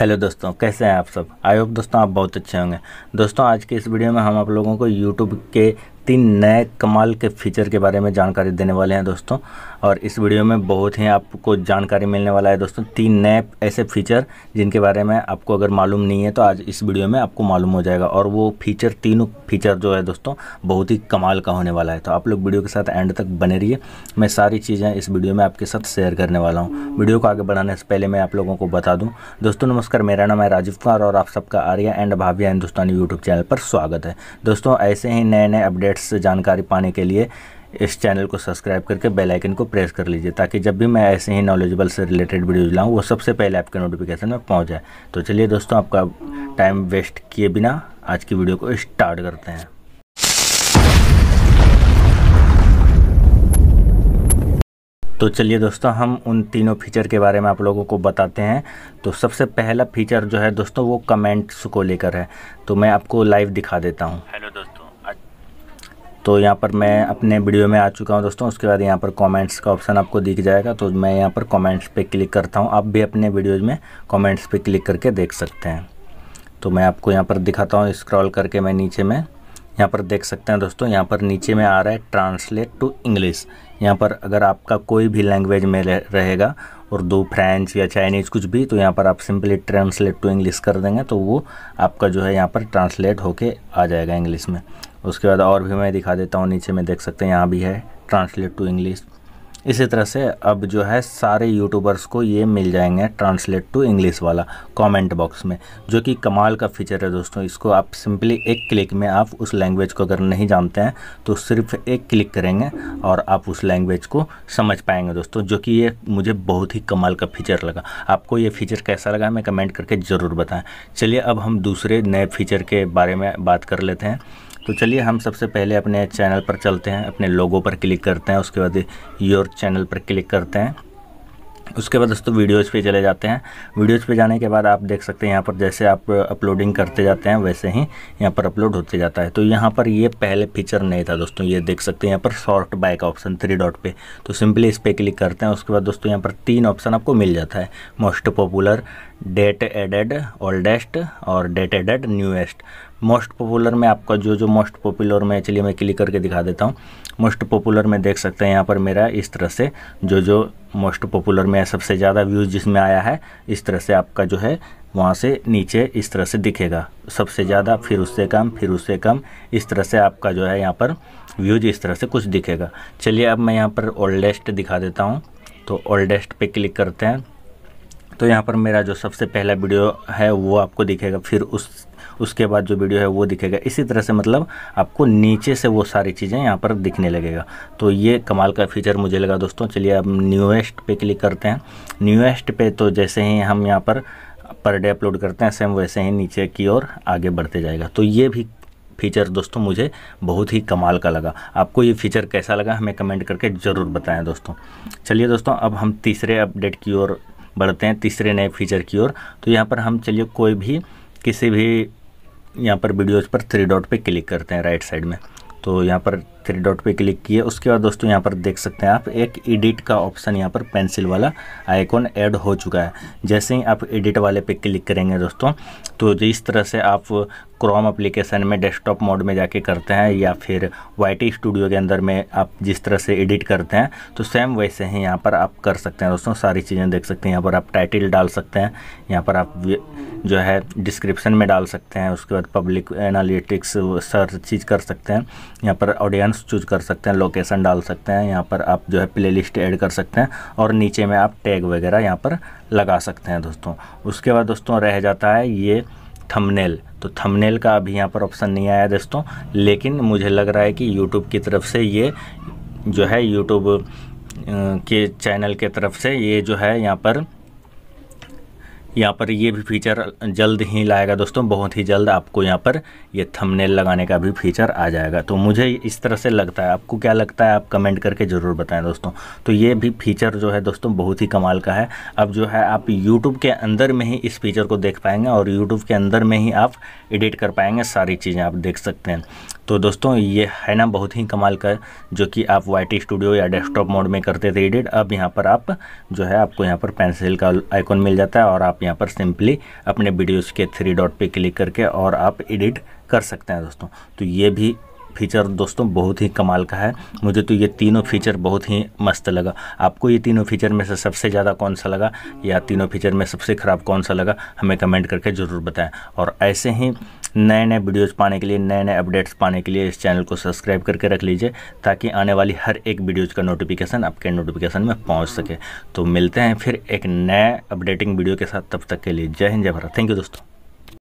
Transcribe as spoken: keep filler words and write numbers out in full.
Hello दोस्तों, कैसे हैं आप सब। आई होप दोस्तों आप बहुत अच्छे होंगे। दोस्तों आज के इस वीडियो में हम आप लोगों को YouTube के तीन नए कमाल के फीचर के बारे में जानकारी देने वाले हैं दोस्तों। और इस वीडियो में बहुत ही आपको जानकारी मिलने वाला है दोस्तों। तीन नए ऐसे फीचर जिनके बारे में आपको अगर मालूम नहीं है तो आज इस वीडियो में आपको मालूम हो जाएगा। और वो फीचर, तीनों फीचर जो है दोस्तों बहुत ही कमाल का होने वाला है। तो आप लोग वीडियो के साथ एंड तक बने रहिए। मैं सारी चीज़ें इस वीडियो में आपके साथ शेयर करने वाला हूँ। वीडियो को आगे बढ़ाने से पहले मैं आप लोगों को बता दूँ दोस्तों, नमस्कार, मेरा नाम है राजीव कुमार और आप सबका Arya and Bhavya Hindustani YouTube channel पर स्वागत है। दोस्तों ऐसे ही नए नए अपडेट्स से जानकारी पाने के लिए इस चैनल को सब्सक्राइब करके बेल आइकन को प्रेस कर लीजिए, ताकि जब भी मैं ऐसे ही नॉलेजेबल से रिलेटेड वीडियोज लाऊं वो सबसे पहले आपके नोटिफिकेशन में पहुंच जाए। तो चलिए दोस्तों, आपका टाइम वेस्ट किए बिना आज की वीडियो को स्टार्ट करते हैं। तो चलिए दोस्तों, हम उन तीनों फीचर के बारे में आप लोगों को बताते हैं। तो सबसे पहला फीचर जो है दोस्तों वो कमेंट्स को लेकर है। तो मैं आपको लाइव दिखा देता हूँ। हेलो दोस्तों, तो यहाँ पर मैं अपने वीडियो में आ चुका हूँ दोस्तों। उसके बाद यहाँ पर कमेंट्स का ऑप्शन आपको दिख जाएगा। तो मैं यहाँ पर कमेंट्स पे क्लिक करता हूँ। आप भी अपने वीडियोज़ में कमेंट्स पे क्लिक करके देख सकते हैं। तो मैं आपको यहाँ पर दिखाता हूँ। स्क्रॉल करके मैं नीचे में यहाँ पर देख सकते हैं दोस्तों। यहाँ पर नीचे में आ रहा है ट्रांसलेट टू इंग्लिश। यहाँ पर अगर आपका कोई भी लैंग्वेज में रहेगा, उर्दू, फ्रेंच या चाइनीज़ कुछ भी, तो यहाँ पर आप सिंपली ट्रांसलेट टू इंग्लिश कर देंगे तो वो आपका जो है यहाँ पर ट्रांसलेट होके आ जाएगा इंग्लिश में। उसके बाद और भी मैं दिखा देता हूँ। नीचे में देख सकते हैं, यहाँ भी है ट्रांसलेट टू इंग्लिश। इसी तरह से अब जो है सारे यूट्यूबर्स को ये मिल जाएंगे ट्रांसलेट टू इंग्लिश वाला कमेंट बॉक्स में, जो कि कमाल का फीचर है दोस्तों। इसको आप सिंपली एक क्लिक में, आप उस लैंग्वेज को अगर नहीं जानते हैं तो सिर्फ एक क्लिक करेंगे और आप उस लैंग्वेज को समझ पाएंगे दोस्तों, जो कि ये मुझे बहुत ही कमाल का फीचर लगा। आपको ये फीचर कैसा लगा हमें कमेंट करके ज़रूर बताएँ। चलिए अब हम दूसरे नए फीचर के बारे में बात कर लेते हैं। तो चलिए हम सबसे पहले अपने चैनल पर चलते हैं, अपने लोगो पर क्लिक करते हैं। उसके बाद योर चैनल पर क्लिक करते हैं। उसके बाद दोस्तों वीडियोज़ पे चले जाते हैं। वीडियोज़ पे जाने के बाद आप देख सकते हैं यहाँ पर जैसे आप अपलोडिंग करते जाते हैं वैसे ही यहाँ पर अपलोड होते जाता है। तो यहाँ पर ये पहले फीचर नहीं था दोस्तों। ये देख सकते हैं यहाँ पर शॉर्ट बाय का ऑप्शन थ्री डॉट पे, तो सिंपली इस पर क्लिक करते हैं। उसके बाद दोस्तों यहाँ पर तीन ऑप्शन आपको मिल जाता है, most popular, date added oldest और date added newest. Most popular में आपका जो जो मोस्ट पॉपुलर में, चलिए मैं क्लिक करके दिखा देता हूँ। मोस्ट पॉपुलर में देख सकते हैं यहाँ पर मेरा इस तरह से जो जो मोस्ट पॉपुलर में सबसे ज़्यादा व्यूज़ जिसमें आया है, इस तरह से आपका जो है वहाँ से नीचे इस तरह से दिखेगा, सबसे ज़्यादा, फिर उससे कम, फिर उससे कम, इस तरह से आपका जो है यहाँ पर व्यूज़ इस तरह से कुछ दिखेगा। चलिए अब मैं यहाँ पर ओल्डेस्ट दिखा देता हूँ। तो ओल्डेस्ट पे क्लिक करते हैं। तो यहाँ पर मेरा जो सबसे पहला वीडियो है वो आपको दिखेगा, फिर उस उसके बाद जो वीडियो है वो दिखेगा। इसी तरह से मतलब आपको नीचे से वो सारी चीज़ें यहाँ पर दिखने लगेगा। तो ये कमाल का फीचर मुझे लगा दोस्तों। चलिए अब न्यूएस्ट पे क्लिक करते हैं। न्यूएस्ट पे तो जैसे ही हम यहाँ पर पर डे अपलोड करते हैं सेम वैसे ही नीचे की ओर आगे बढ़ते जाएगा। तो ये भी फीचर दोस्तों मुझे बहुत ही कमाल का लगा। आपको ये फीचर कैसा लगा हमें कमेंट करके ज़रूर बताएँ दोस्तों। चलिए दोस्तों अब हम तीसरे अपडेट की ओर बढ़ते हैं, तीसरे नए फीचर की ओर। तो यहाँ पर हम चलिए कोई भी किसी भी यहाँ पर वीडियोज़ पर थ्री डॉट पे क्लिक करते हैं राइट साइड में। तो यहाँ पर थ्री डॉट पे क्लिक किए। उसके बाद दोस्तों यहाँ पर देख सकते हैं आप एक एडिट का ऑप्शन, यहाँ पर पेंसिल वाला आइकॉन ऐड हो चुका है। जैसे ही आप एडिट वाले पे क्लिक करेंगे दोस्तों, तो जिस तरह से आप क्रोम एप्लीकेशन में डेस्कटॉप मोड में जाके करते हैं या फिर वाई टी स्टूडियो के अंदर में आप जिस तरह से एडिट करते हैं, तो सेम वैसे ही यहाँ पर आप कर सकते हैं दोस्तों। सारी चीज़ें देख सकते हैं। यहाँ पर आप टाइटल डाल सकते हैं, यहाँ पर आप जो है डिस्क्रिप्शन में डाल सकते हैं। उसके बाद पब्लिक एनालिटिक्स सर्च चीज़ कर सकते हैं। यहाँ पर ऑडियंस चूज कर सकते हैं, लोकेशन डाल सकते हैं। यहाँ पर आप जो है प्लेलिस्ट ऐड कर सकते हैं और नीचे में आप टैग वगैरह यहाँ पर लगा सकते हैं दोस्तों। उसके बाद दोस्तों रह जाता है ये थंबनेल। तो थंबनेल का अभी यहाँ पर ऑप्शन नहीं आया दोस्तों, लेकिन मुझे लग रहा है कि यूट्यूब की तरफ से ये जो है यूट्यूब के चैनल के तरफ से ये जो है यहाँ पर यहाँ पर ये भी फीचर जल्द ही लाएगा दोस्तों। बहुत ही जल्द आपको यहाँ पर ये थंबनेल लगाने का भी फीचर आ जाएगा। तो मुझे इस तरह से लगता है, आपको क्या लगता है आप कमेंट करके ज़रूर बताएं दोस्तों। तो ये भी फीचर जो है दोस्तों बहुत ही कमाल का है। अब जो है आप यूट्यूब के अंदर में ही इस फीचर को देख पाएंगे और यूट्यूब के अंदर में ही आप एडिट कर पाएंगे। सारी चीज़ें आप देख सकते हैं। तो दोस्तों ये है ना बहुत ही कमाल का, जो कि आप वाई टी स्टूडियो या डेस्कटॉप मोड में करते थे एडिट, अब यहाँ पर आप जो है आपको यहाँ पर पेंसिल का आइकॉन मिल जाता है और आप आप यहाँ पर सिंपली अपने वीडियोज़ के थ्री डॉट पे क्लिक करके और आप एडिट कर सकते हैं दोस्तों। तो ये भी फीचर दोस्तों बहुत ही कमाल का है। मुझे तो ये तीनों फीचर बहुत ही मस्त लगा। आपको ये तीनों फीचर में से सबसे ज़्यादा कौन सा लगा या तीनों फीचर में सबसे ख़राब कौन सा लगा, हमें कमेंट करके ज़रूर बताएं। और ऐसे ही नए नए वीडियोज़ पाने के लिए, नए नए अपडेट्स पाने के लिए इस चैनल को सब्सक्राइब करके रख लीजिए, ताकि आने वाली हर एक वीडियोज़ का नोटिफिकेशन आपके नोटिफिकेशन में पहुँच सके। तो मिलते हैं फिर एक नए अपडेटिंग वीडियो के साथ, तब तक के लिए जय हिंद, जय भारत। थैंक यू दोस्तों।